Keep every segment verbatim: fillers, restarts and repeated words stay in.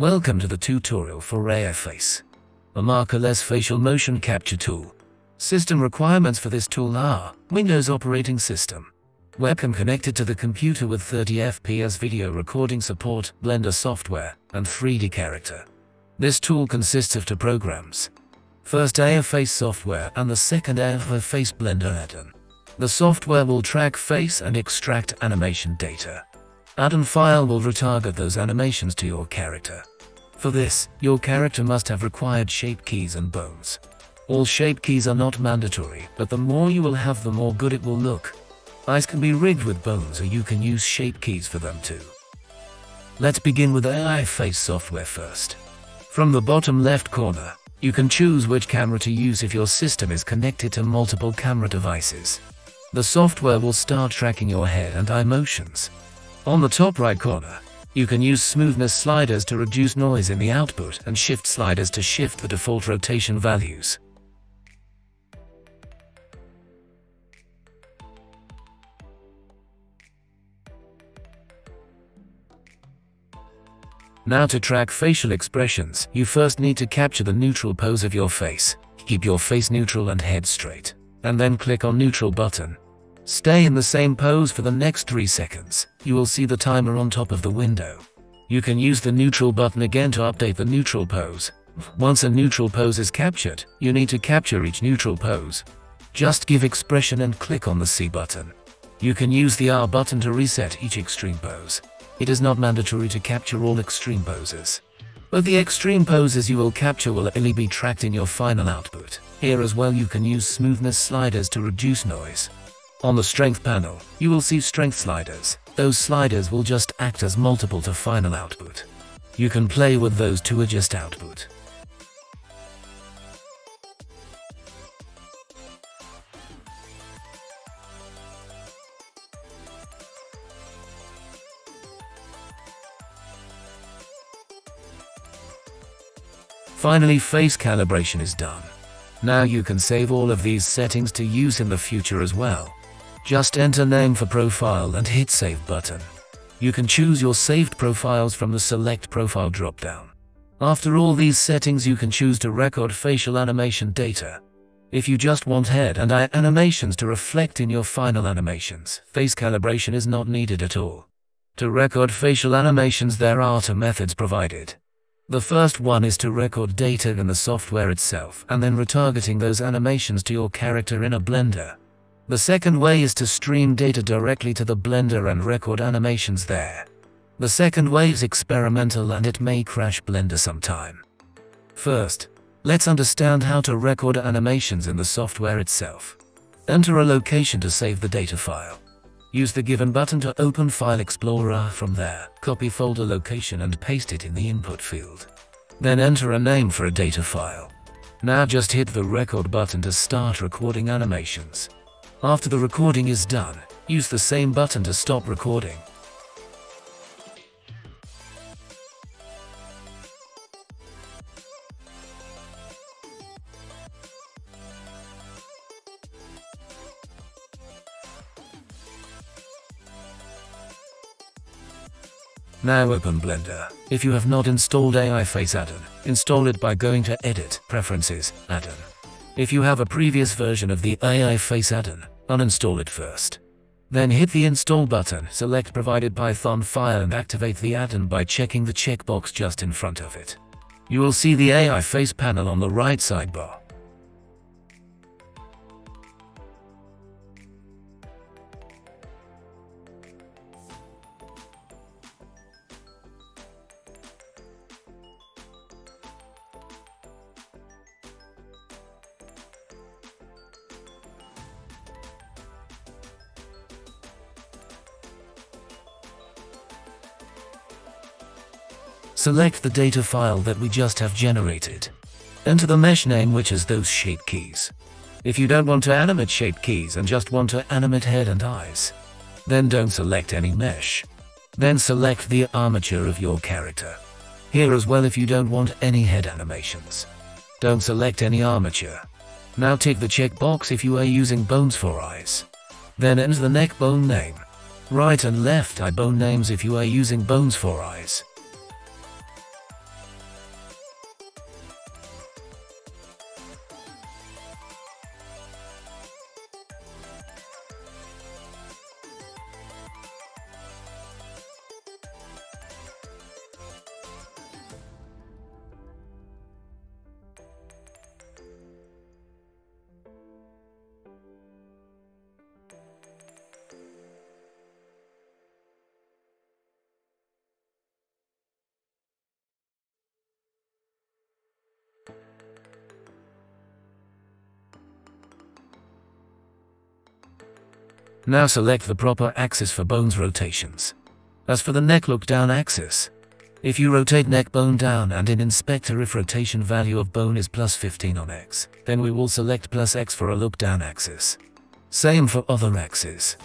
Welcome to the tutorial for A I Face, a markerless facial motion capture tool. System requirements for this tool are Windows operating system, webcam connected to the computer with thirty F P S video recording support, Blender software, and three D character. This tool consists of two programs. First, A I Face software, and the second, A I Face Blender add-on. The software will track face and extract animation data. Add-on file will retarget those animations to your character. For this, your character must have required shape keys and bones. All shape keys are not mandatory, but the more you will have, the more good it will look. Eyes can be rigged with bones, or you can use shape keys for them too. Let's begin with A I Face software first. From the bottom left corner, you can choose which camera to use if your system is connected to multiple camera devices. The software will start tracking your head and eye motions. On the top right corner, you can use smoothness sliders to reduce noise in the output and shift sliders to shift the default rotation values. Now, to track facial expressions, you first need to capture the neutral pose of your face. Keep your face neutral and head straight, and then click on neutral button. Stay in the same pose for the next three seconds. You will see the timer on top of the window. You can use the neutral button again to update the neutral pose. Once a neutral pose is captured, you need to capture each neutral pose. Just give expression and click on the C button. You can use the R button to reset each extreme pose. It is not mandatory to capture all extreme poses, but the extreme poses you will capture will only be tracked in your final output. Here as well, you can use smoothness sliders to reduce noise. On the strength panel, you will see strength sliders. Those sliders will just act as multiple to final output. You can play with those to adjust output. Finally, face calibration is done. Now you can save all of these settings to use in the future as well. Just enter name for profile and hit save button. You can choose your saved profiles from the select profile dropdown. After all these settings, you can choose to record facial animation data. If you just want head and eye animations to reflect in your final animations, face calibration is not needed at all. To record facial animations, there are two methods provided. The first one is to record data in the software itself and then retargeting those animations to your character in a Blender. The second way is to stream data directly to the Blender and record animations there. The second way is experimental and it may crash Blender sometime. First, let's understand how to record animations in the software itself. Enter a location to save the data file. Use the given button to open File Explorer. From there, copy folder location and paste it in the input field. Then enter a name for a data file. Now just hit the record button to start recording animations. After the recording is done, use the same button to stop recording. Now open Blender. If you have not installed A I Face add-on, install it by going to Edit, Preferences, add-on. If you have a previous version of the A I Face add-on, uninstall it first. Then hit the install button, select provided Python file and activate the add-on by checking the checkbox just in front of it. You will see the A I Face panel on the right sidebar. Select the data file that we just have generated. Enter the mesh name, which is those shape keys. If you don't want to animate shape keys and just want to animate head and eyes, then don't select any mesh. Then select the armature of your character. Here as well, if you don't want any head animations, don't select any armature. Now tick the checkbox if you are using bones for eyes. Then enter the neck bone name. Right and left eye bone names if you are using bones for eyes. Now select the proper axis for bones rotations. As for the neck look down axis, if you rotate neck bone down and in inspector if rotation value of bone is plus fifteen on X, then we will select plus X for a look down axis. Same for other axes.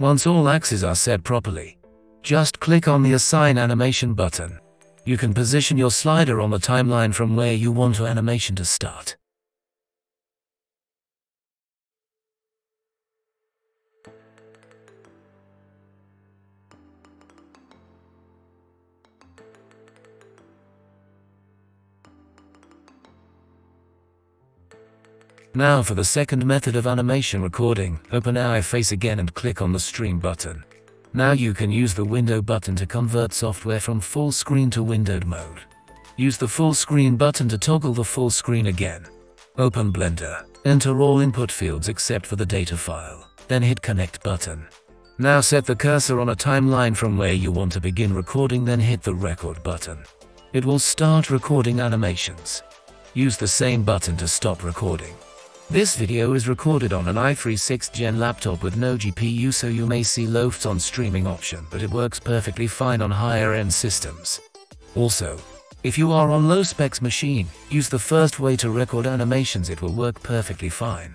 Once all axes are set properly, just click on the Assign Animation button. You can position your slider on the timeline from where you want your animation to start. Now for the second method of animation recording, open A I Face again and click on the Stream button. Now you can use the window button to convert software from full screen to windowed mode. Use the full screen button to toggle the full screen again. Open Blender, enter all input fields except for the data file, then hit Connect button. Now set the cursor on a timeline from where you want to begin recording, then hit the Record button. It will start recording animations. Use the same button to stop recording. This video is recorded on an i three sixth gen laptop with no G P U, so you may see LOFTS on streaming option, but it works perfectly fine on higher end systems. Also, if you are on low specs machine, use the first way to record animations, it will work perfectly fine.